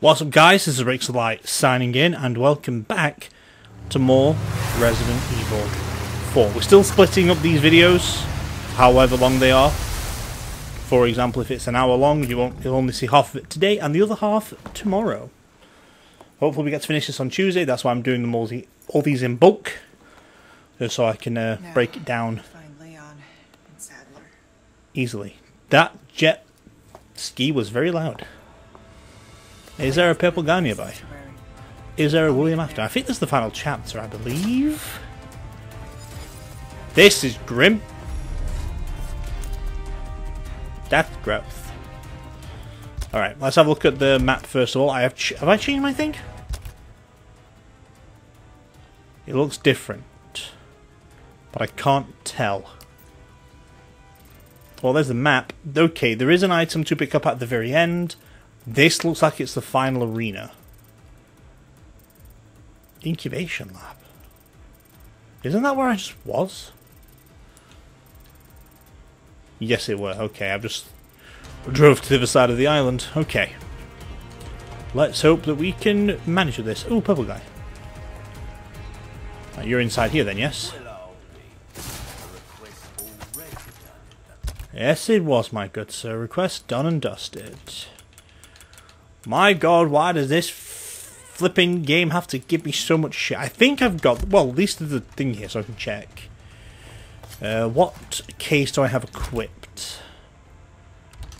What's up guys, this is Rixolite signing in and welcome back to more Resident Evil 4. We're still splitting up these videos, however long they are. For example, if it's an hour long, you'll only see half of it today and the other half tomorrow. Hopefully we get to finish this on Tuesday, that's why I'm doing them all these in bulk. Just so I can break it down. Find Leon and Saddler. Easily. That jet ski was very loud. Is there a purple guy nearby? Is there a William Afton? I think this is the final chapter, I believe. This is grim. Death growth. Alright, let's have a look at the map first of all. Have I changed my thing? It looks different. But I can't tell. Well, there's the map. Okay, there is an item to pick up at the very end. This looks like it's the final arena. Incubation lab. Isn't that where I just was? Yes, it were. Okay, I've just drove to the other side of the island. Okay. Let's hope that we can manage with this. Ooh, purple guy. Right, you're inside here then, yes? Yes, it was, my good sir. Request done and dusted. My god, why does this flipping game have to give me so much shit? I think I've got... Well, at least there's a thing here so I can check. What case do I have equipped?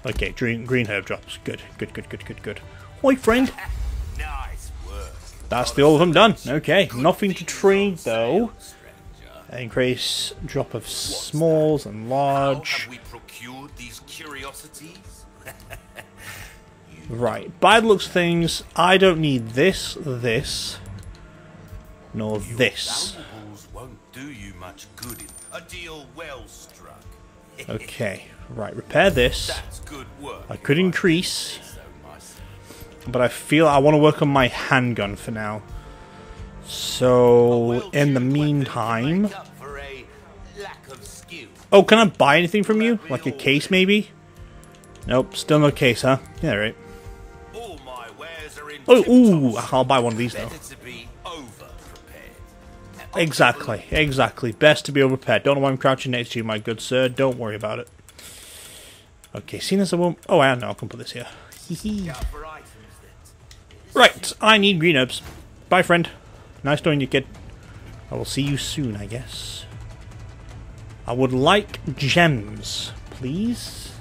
Okay, green herb drops. Good, good, good, good, good, good. Oi, friend! Nice work. That's the all of them done. Okay, nothing to trade, though. Increase drop of smalls and large. How have we procured these curiosities? Right, by the looks of things, I don't need this, nor this. Okay, right, repair this. I could increase, but I feel I want to work on my handgun for now. So, in the meantime... Oh, can I buy anything from you? Like a case, maybe? Nope, still no case, huh? Yeah, right. Oh, ooh, I'll buy one of these though. Exactly, exactly. Best to be overprepared. Don't know why I'm crouching next to you, my good sir. Don't worry about it. Okay, seeing as I won't... Oh, I know, I can put this here. Right, I need green herbs. Bye, friend. Nice knowing you, kid. I will see you soon, I guess. I would like gems, please.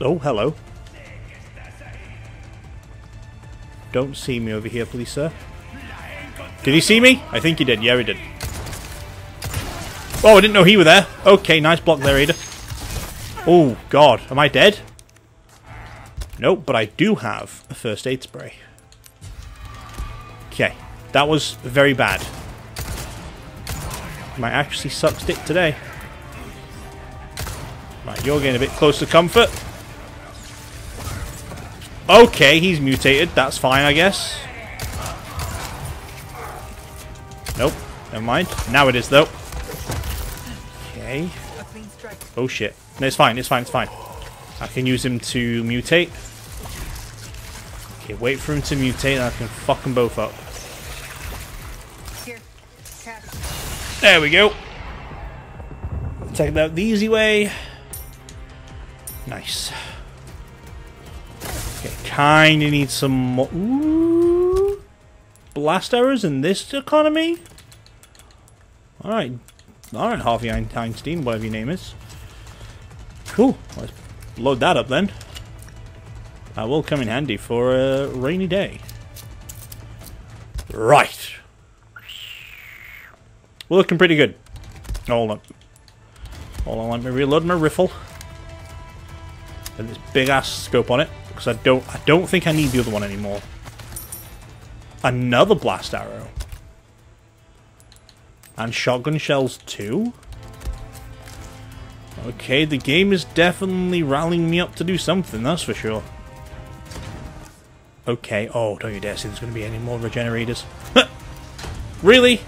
Oh, hello. Don't see me over here, please, sir. Did he see me? I think he did. Yeah, he did. Oh, I didn't know he were there. Okay, nice block there, Ada. Oh, God. Am I dead? Nope, but I do have a first aid spray. Okay, that was very bad. My accuracy sucks dick today. Right, you're getting a bit close to comfort. Okay, he's mutated. That's fine, I guess. Nope. Never mind. Now it is, though. Okay. Oh, shit. No, it's fine. It's fine. It's fine. I can use him to mutate. Okay, wait for him to mutate and I can fuck them both up. There we go. Take it out the easy way. Nice. Kinda need some more. Ooh. Blast arrows in this economy? Alright, Harvey Einstein, whatever your name is. Cool, let's load that up then. That will come in handy for a rainy day. Right. We're looking pretty good. Hold on. Hold on, let me reload my rifle. With this big ass scope on it. Because I don't think I need the other one anymore. Another blast arrow. And shotgun shells too? Okay, the game is definitely rallying me up to do something, that's for sure. Okay, oh, don't you dare say there's going to be any more regenerators. Really?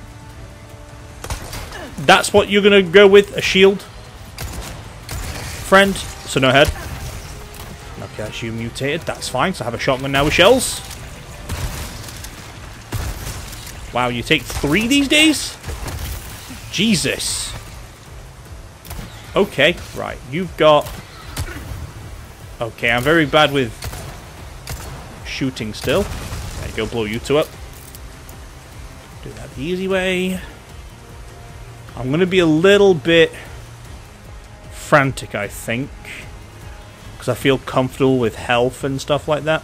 That's what you're going to go with? A shield? Friend? So no head? Gets you mutated. That's fine. So I have a shotgun now with shells. Wow, you take 3 these days? Jesus. Okay, right. You've got... Okay, I'm very bad with shooting still. There you go, blow you two up. Do that the easy way. I'm going to be a little bit frantic, I think. Because I feel comfortable with health and stuff like that.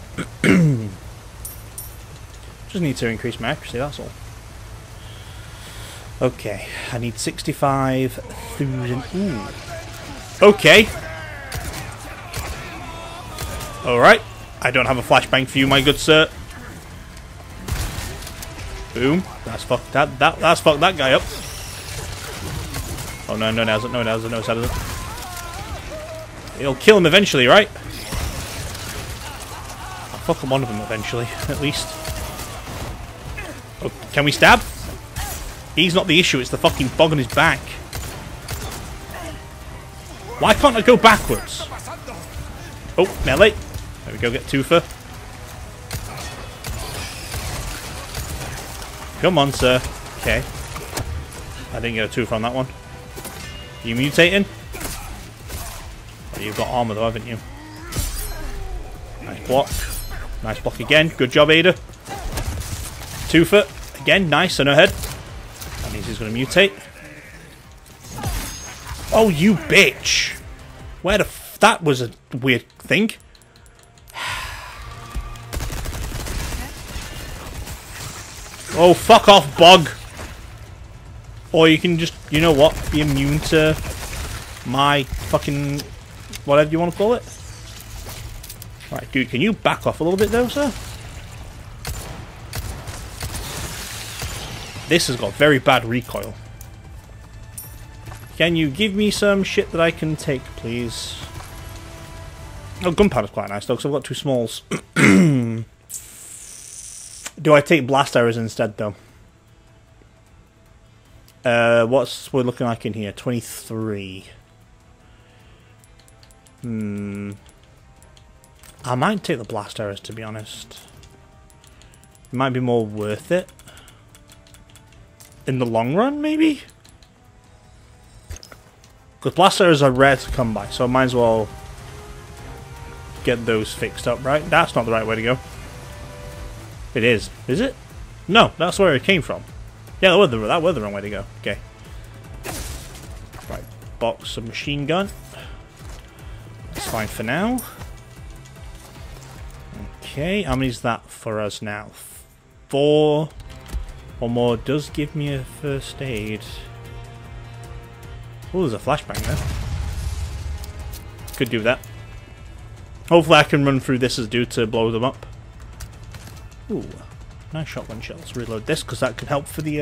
Just need to increase my accuracy, that's all. Okay, I need 65,000. Ooh. Okay. Alright. I don't have a flashbang for you, my good sir. Boom. That's fucked that's fucked that guy up. Oh no, no, it hasn't, no, it hasn't, no, it hasn't. It'll kill him eventually, right? I'll fuck him, one of them eventually, at least. Oh, can we stab? He's not the issue, it's the fucking bug on his back. Why can't I go backwards? Oh, melee. There we go, get Tufa. Come on, sir. Okay. I didn't get a Tufa on that one. Are you mutating? Oh, you've got armor though, haven't you? Nice block. Nice block again. Good job, Ada. Tufa. Again, nice on her head. That means he's going to mutate. Oh, you bitch! Where the f... That was a weird thing. Oh, fuck off, bug! Or you can just, you know what, be immune to my fucking... whatever you want to call it. Right, dude, can you back off a little bit though, sir? This has got very bad recoil. Can you give me some shit that I can take, please? Oh, gunpowder's quite nice though, because I've got 2 smalls. Do I take blast arrows instead though? What's we're looking like in here? 23. I might take the blast arrows, to be honest. It might be more worth it. In the long run, maybe? Because blast arrows are rare to come by, so I might as well get those fixed up, right? That's not the right way to go. It is it? No, that's where it came from. Yeah, that were the wrong way to go. Okay. Right, box of machine gun. That's fine for now. Okay, how many is that for us now? 4. One more does give me a first aid. Oh, there's a flashbang there. Could do that. Hopefully I can run through this as due to blow them up. Ooh, nice shotgun shells. Reload this because that could help for the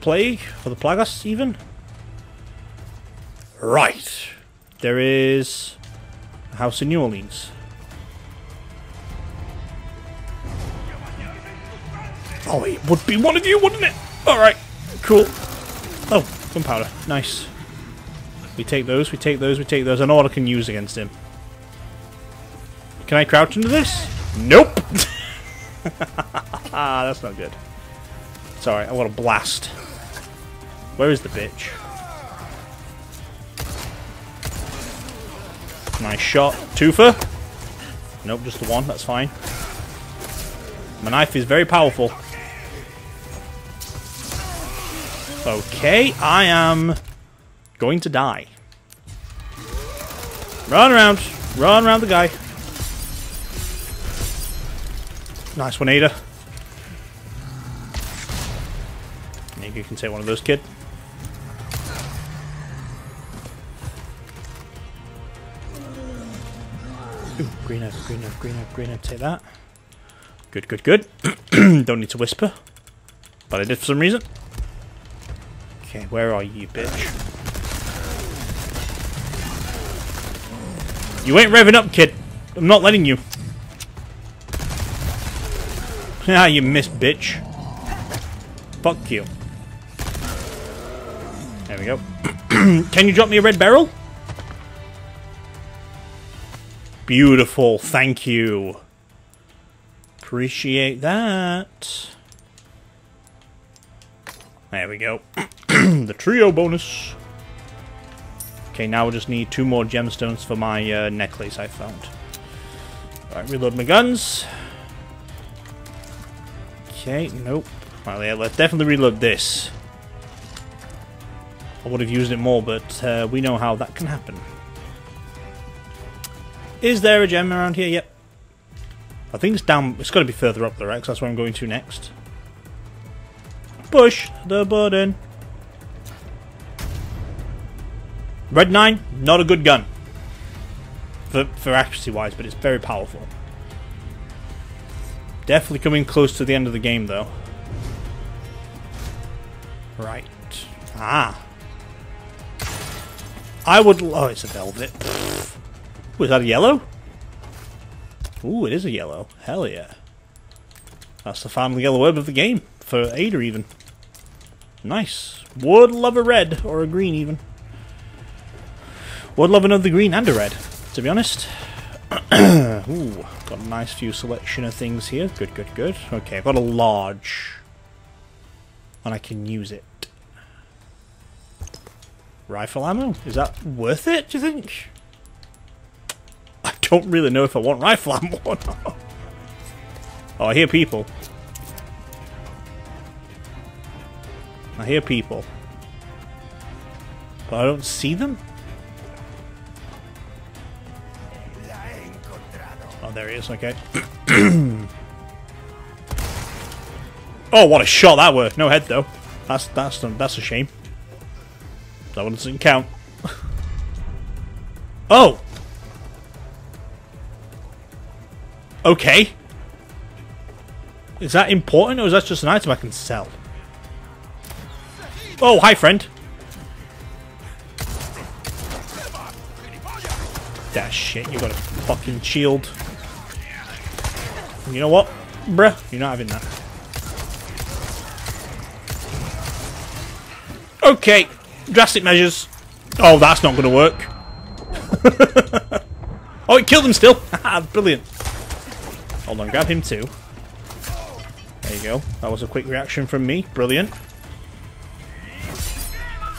plague, for the plagas even. Right, there is a house in New Orleans. Oh, it would be one of you, wouldn't it? Alright, cool. Oh, gunpowder. Nice. We take those, we take those, we take those. I know what I can use against him. Can I crouch into this? Nope! That's not good. It's alright, I want to blast. Where is the bitch? Nice shot. Tufa? Nope, just the one. That's fine. My knife is very powerful. Okay, I am going to die. Run around the guy. Nice one, Ada. Maybe you can take one of those, kid. Ooh, green herb, green herb, green herb, green herb, take that. Good, good, good. Don't need to whisper. But I did for some reason. Okay, where are you, bitch? You ain't revving up, kid. I'm not letting you. Ah, you missed, bitch. Fuck you. There we go. Can you drop me a red barrel? Beautiful, thank you. Appreciate that. There we go. The trio bonus. Okay, now I just need 2 more gemstones for my necklace I found. Alright, reload my guns. Okay, nope. Well, yeah, let's definitely reload this. I would have used it more, but we know how that can happen. Is there a gem around here? Yep. I think it's down. It's got to be further up there, right? Because that's where I'm going to next. Push the button. Red 9, not a good gun. For accuracy-wise, but it's very powerful. Definitely coming close to the end of the game, though. Right. Ah. I would... Oh, it's a velvet. Ooh, is that a yellow? Ooh, it is a yellow. Hell yeah. That's the final yellow herb of the game. For Ada, even. Nice. Would love a red, or a green, even. Would love another green and a red, to be honest. Ooh, got a nice few selection of things here. Good, good, good. Okay, I've got a large. And I can use it. Rifle ammo? Is that worth it, do you think? I don't really know if I want rifle ammo or not. Oh, I hear people. I hear people. But I don't see them? Oh, there he is, okay. Oh, what a shot that were. No head, though. That's a shame. That one doesn't count. Oh! Okay. Is that important, or is that just an item I can sell? Oh, hi, friend. That shit, you got a fucking shield. You know what, bruh? You're not having that. Okay. Drastic measures. Oh, that's not going to work. Oh, it killed him still. Brilliant. Hold on, grab him too. There you go. That was a quick reaction from me. Brilliant.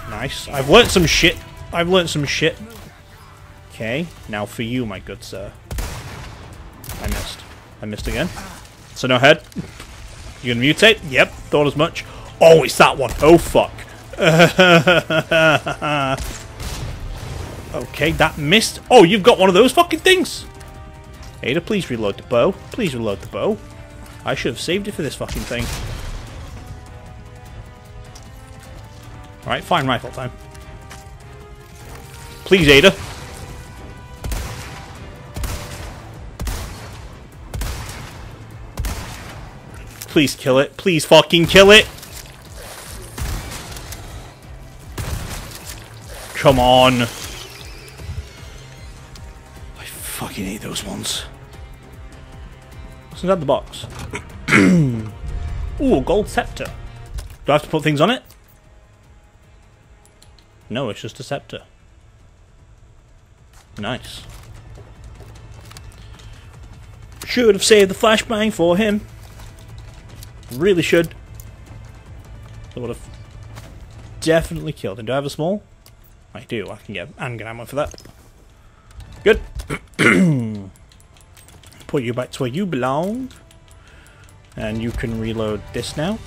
Nice. I've learnt some shit. I've learnt some shit. Okay. Now for you, my good sir. I missed. I missed again. So no head. You gonna mutate? Yep. Thought as much. Oh, it's that one. Oh, fuck. Okay, that missed. Oh, you've got one of those fucking things. Ada, please reload the bow. Please reload the bow. I should have saved it for this fucking thing. Alright, fine rifle time. Please, Ada. Please kill it. Please fucking kill it. Come on. I fucking hate those ones. What's inside the box? Ooh, gold scepter. Do I have to put things on it? No, it's just a scepter. Nice. Should have saved the flashbang for him. Really should. I would have definitely killed him. Do I have a small? I do. I can get handgun ammo for that. Good. Put you back to where you belong. And you can reload this now.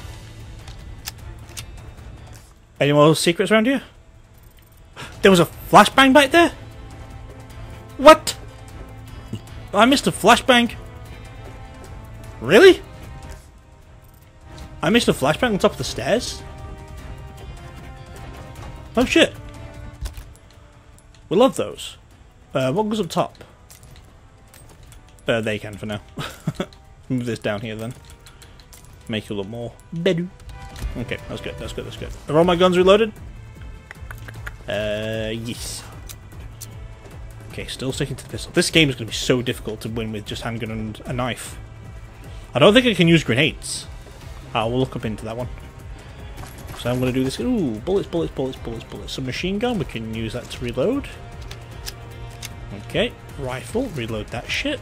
Any more secrets around here? There was a flashbang back there? What? I missed a flashbang. Really? I missed a flashbang on top of the stairs? Oh shit. We love those. What goes up top? They can for now. Move this down here then. Make it look more better. Okay, that's good, that's good, that's good. Are all my guns reloaded? Yes. Okay, still sticking to the pistol. This game is going to be so difficult to win with just handgun and a knife. I don't think I can use grenades. I will look up into that one. So I'm going to do this. Ooh, bullets, bullets, bullets, bullets, bullets. Submachine gun, we can use that to reload. Okay, rifle, reload that shit.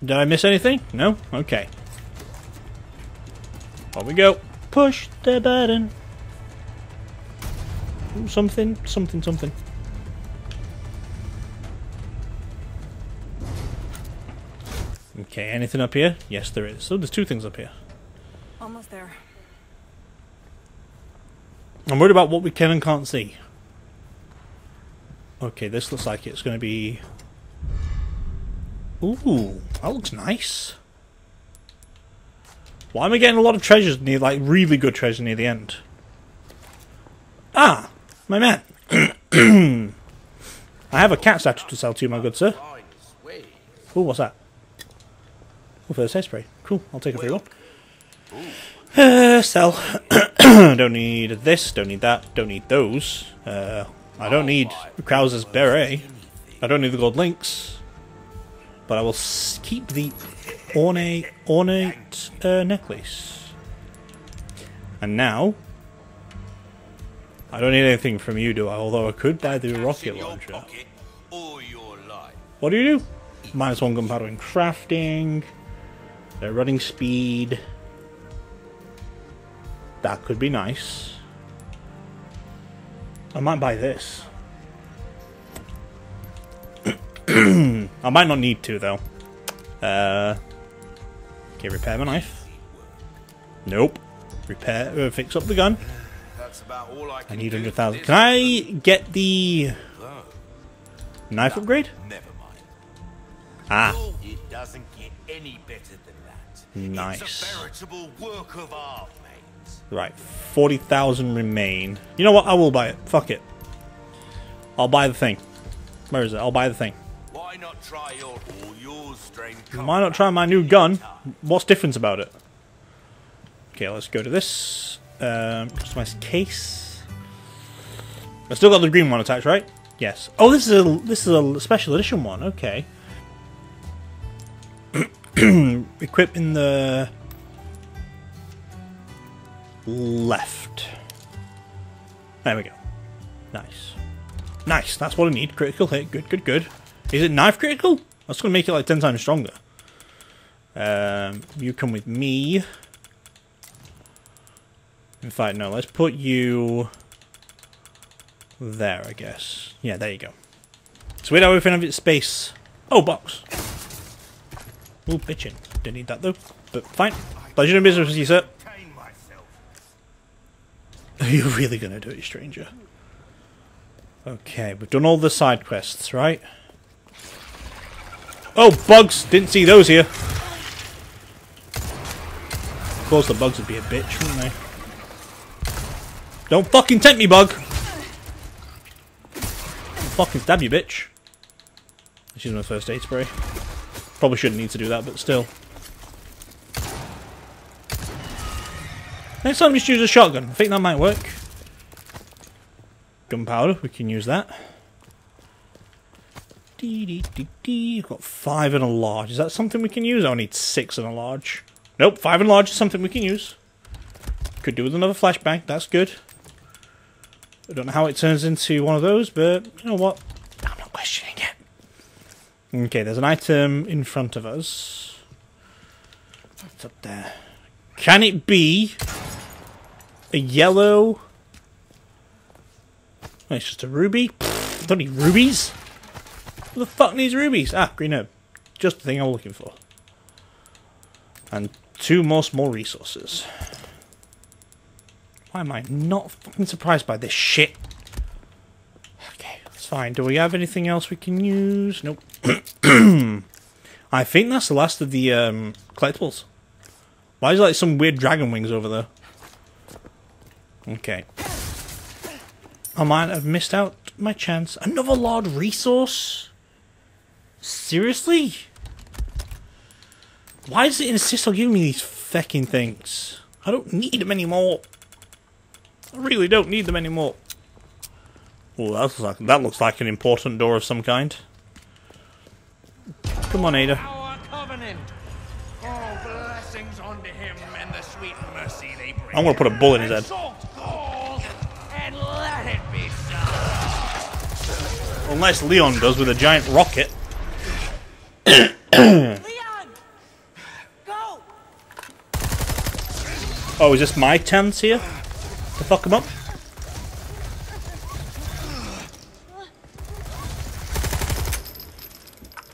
Did I miss anything? No? Okay. On we go. Push the button. Ooh, something, something, something. Okay, anything up here? Yes, there is. So there's two things up here. Almost there. I'm worried about what we can and can't see. Okay, this looks like it's going to be... Ooh, that looks nice. Why am I getting a lot of treasures near, like, really good treasure near the end? Ah, my man. I have a cat statue to sell to you, my good sir. Ooh, what's that? Oh, first hairspray. Cool, I'll take a free one. Sell. Don't need this, don't need that, don't need those. I don't need Krause's beret. I don't need the gold links. But I will keep the ornate necklace. And now, I don't need anything from you, do I? Although I could buy the rocket launcher. What do? -1 gunpowder in crafting. Their running speed. That could be nice. I might buy this. I might not need to, though. Okay, repair my knife. Nope. Repair, fix up the gun. That's about all I need 100,000. Can I get the knife upgrade? Never mind. Ah. It doesn't get any better than that. Nice. It's a veritable work of art, mate. Right, 40,000 remain. You know what? I will buy it. Fuck it. I'll buy the thing. Where is it? I'll buy the thing. Why not try your strength? Why not try my new gun? What's different about it? Okay, let's go to this. Customize case. I still got the green one attached, right? Yes. Oh, this is a special edition one. Okay. Equip in the left. There we go. Nice. Nice, that's what I need. Critical hit. Good, good, good. Is it knife critical? That's going to make it like 10 times stronger. You come with me. In fact, no, let's put you there, I guess. Yeah, there you go. It's weird how everything has its space. Oh, box. Ooh, bitchin'. Didn't need that though, but fine. Pleasure doing business with you, sir. Are you really going to do it, stranger? Okay, we've done all the side quests, right? Oh, bugs! Didn't see those here. Of course the bugs would be a bitch, wouldn't they? Don't fucking tempt me, bug! I'll fucking stab you, bitch. Let's use my first aid spray. Probably shouldn't need to do that, but still. Next time just use a shotgun. I think that might work. Gunpowder, we can use that. I've got 5 and a large. Is that something we can use? Oh, I need 6 and a large. Nope, 5 and a large is something we can use. Could do with another flashbang, that's good. I don't know how it turns into one of those, but you know what? I'm not questioning it. Okay, there's an item in front of us. It's up there. Can it be a yellow... It's just a ruby. Pfft, don't need rubies. Who the fuck needs rubies? Ah, green herb. Just the thing I'm looking for. And 2 more small resources. Why am I not fucking surprised by this shit? Okay, that's fine. Do we have anything else we can use? Nope. I think that's the last of the collectibles. Why is there like some weird dragon wings over there? Okay. I might have missed out my chance. Another large resource? Seriously? Why does it insist on giving me these fecking things? I don't need them anymore. I really don't need them anymore. Oh, that looks like an important door of some kind. Come on, Ada. Our covenant. Oh, blessings unto him and the sweet mercy they bring. I'm gonna put a bullet in his head. Let it be so. Unless Leon does with a giant rocket. Leon! Go! Oh, is this my chance here? To fuck him up?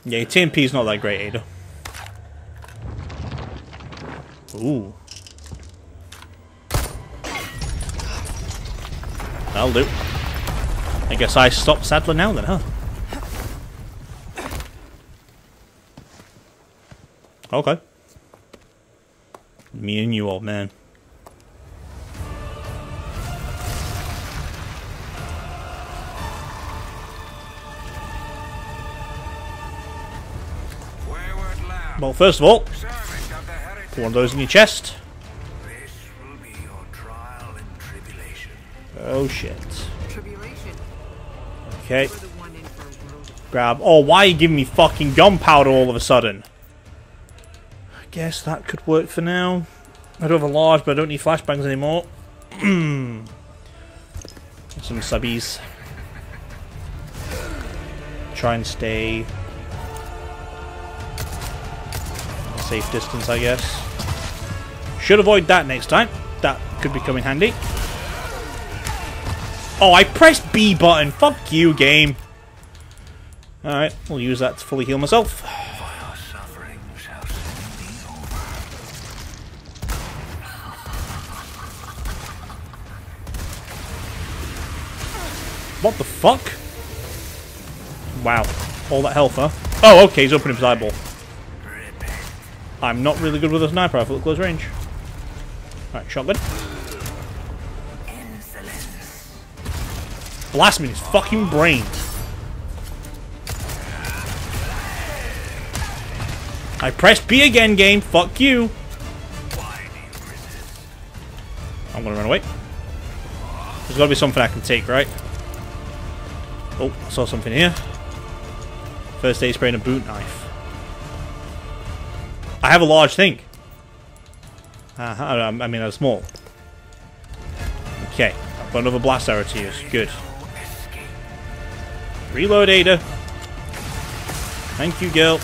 Yeah, TNP's not that great, Ada. Ooh. That'll do. I guess I stop Saddler now then, huh? Okay. Me and you, old man. Well, first of all, put one of those in your chest. This will be your trial and tribulation. Oh shit. Tribulation. Okay. Grab. Oh, why are you giving me fucking gunpowder all of a sudden? I guess that could work for now. I don't have a large, but I don't need flashbangs anymore. Some subbies. Try and stay. Safe distance, I guess. Should avoid that next time. That could be coming handy. Oh, I pressed B button. Fuck you, game. Alright, we'll use that to fully heal myself. What the fuck? Wow. All that health, huh? Oh, okay, he's opening his eyeball. I'm not really good with a sniper rifle at close range. Alright, shotgun. Blast me in his fucking brain. I pressed B again, game. Fuck you. I'm gonna run away. There's gotta be something I can take, right? Oh, I saw something here. First aid spray and a boot knife. I have a large thing. I mean, I'm small. Okay, I've got another blast arrow to use. Good. Reload, Ada. Thank you, girl.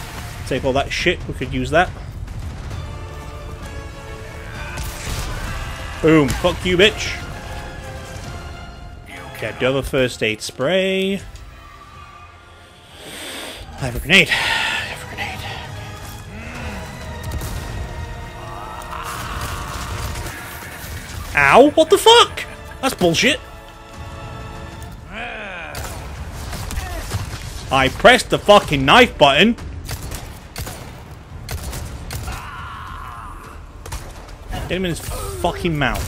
Take all that shit. We could use that. Boom. Fuck you, bitch. Okay, I do have a first aid spray. I have a grenade. Ow, what the fuck? That's bullshit. I pressed the fucking knife button. Get him in his fucking mouth.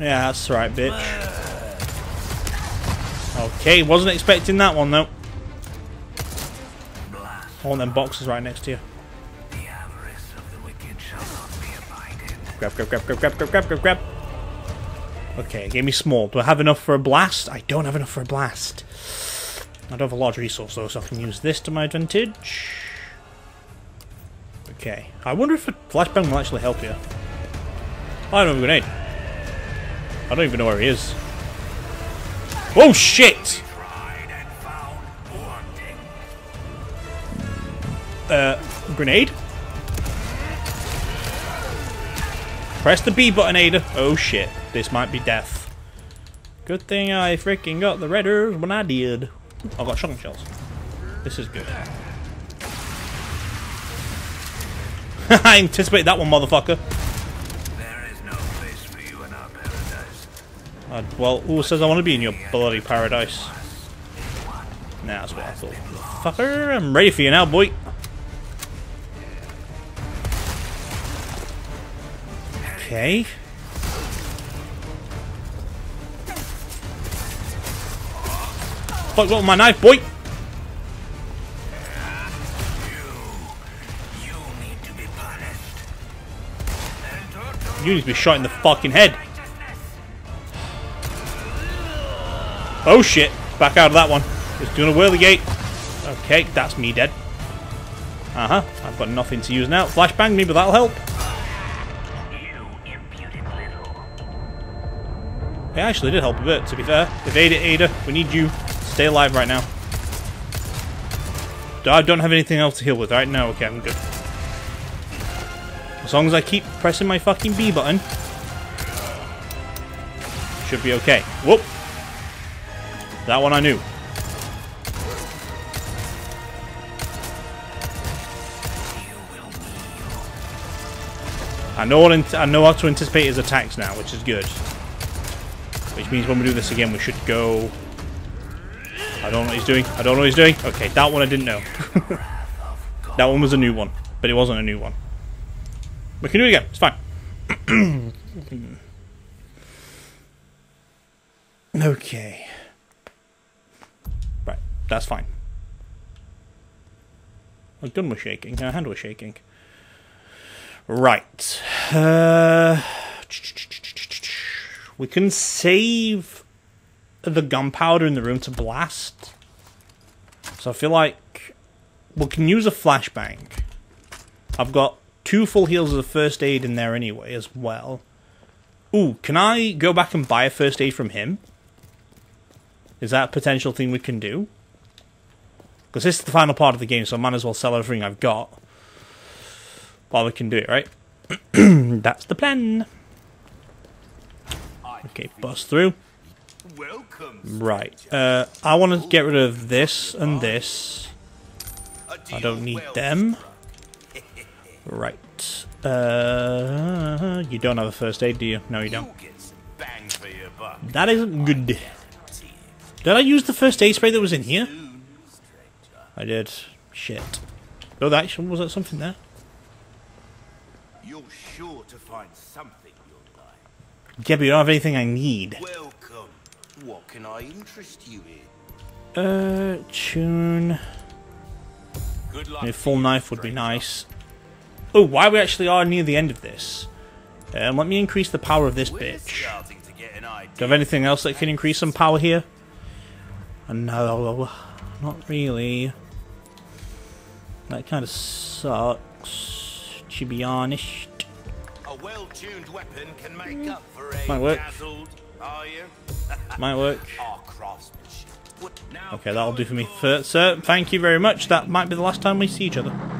Yeah, that's right, bitch. Okay, wasn't expecting that one though. All them boxes right next to you. The avarice of the wicked shall not be abided. Grab, grab, grab, grab, grab, grab, grab, grab, grab. Okay, it gave me small. Do I have enough for a blast? I don't have enough for a blast. I don't have a large resource though, so I can use this to my advantage. Okay. I wonder if a flashbang will actually help you. I don't have a grenade. I don't even know where he is. Oh shit! Grenade? Press the B button, Ada. Oh shit, this might be death. Good thing I freaking got the red herbs when I did. I got shotgun shells. This is good. I anticipate that one, motherfucker. There is no place for you in our paradise. Well, who says I want to be in your bloody paradise? Nah, that's what I thought. Fucker, I'm ready for you now, boy. Okay. Fuck up my knife, boy. You need to be shot in the fucking head. Oh shit! Back out of that one. Just doing a whirly gate. Okay, that's me dead. I've got nothing to use now. Flashbang me, but that'll help. It actually did help a bit, to be fair. Evade it, Ada. We need you. Stay alive right now. I don't have anything else to heal with right now. Okay, I'm good. As long as I keep pressing my fucking B button, should be okay. Whoop! That one I knew. I know how to anticipate his attacks now, which is good. Which means when we do this again, we should go. I don't know what he's doing. I don't know what he's doing. Okay, that one I didn't know. That one was a new one, but it wasn't a new one. We can do it again. It's fine. Okay. Right, that's fine. My gun was shaking. Her hand was shaking. Right. We can save the gunpowder in the room to blast. So I feel like we can use a flashbang. I've got 2 full heals of the first aid in there anyway as well. Ooh, can I go back and buy a first aid from him? Is that a potential thing we can do? Because this is the final part of the game, so I might as well sell everything I've got while we can do it, right? That's the plan. Okay, bust through. Right, I want to get rid of this and this. I don't need them. Right. You don't have a first aid, do you? No, you don't. That isn't good. Did I use the first aid spray that was in here? I did. Shit. Oh, that actually was that something there? You're sure to find something you'll like. Yeah, but you don't have anything I need. Welcome. What can I interest you in? Tune. Good luck. A full knife would be nice. Oh, why we actually are near the end of this. Let me increase the power of this bitch. Do I have anything else that can increase some power here? No, not really. That kind of sucks, to be honest. A well-tuned weapon can make up for a might work. Might work. Okay, that'll do for me. Sir, thank you very much. That might be the last time we see each other.